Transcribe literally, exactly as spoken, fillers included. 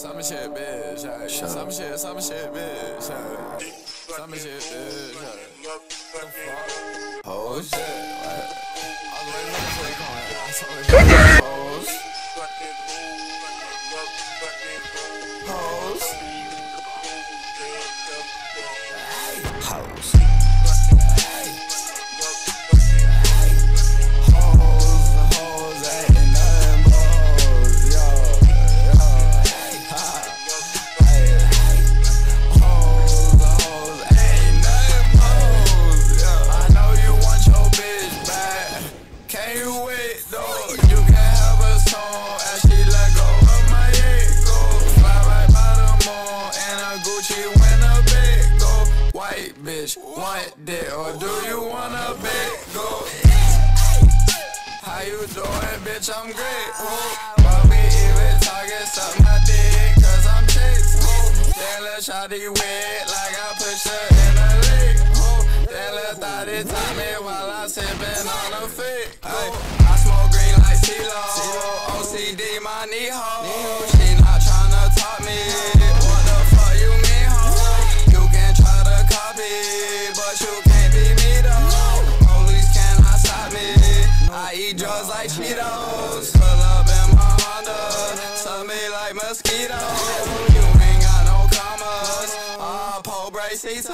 Some shit, bitch. Ay. Some shit, some shit, bitch. Ay. Some shit, bitch. Ay. Oh shit. Hoes. Hoes. Bitch, want that or do you wanna big go? How you doing, bitch? I'm great. But we even target something I did, cause I'm chicks. Then let's try to wet like I push her in a lick. Then let's thought it time it while I sippin' on a fit. I smoke green like CeeLo, O C D my knee hole. She not tryna top me. Drugs like Cheetos, pull up in my Honda, suck me like mosquitoes. You ain't got no commas, I'm Paul Brace.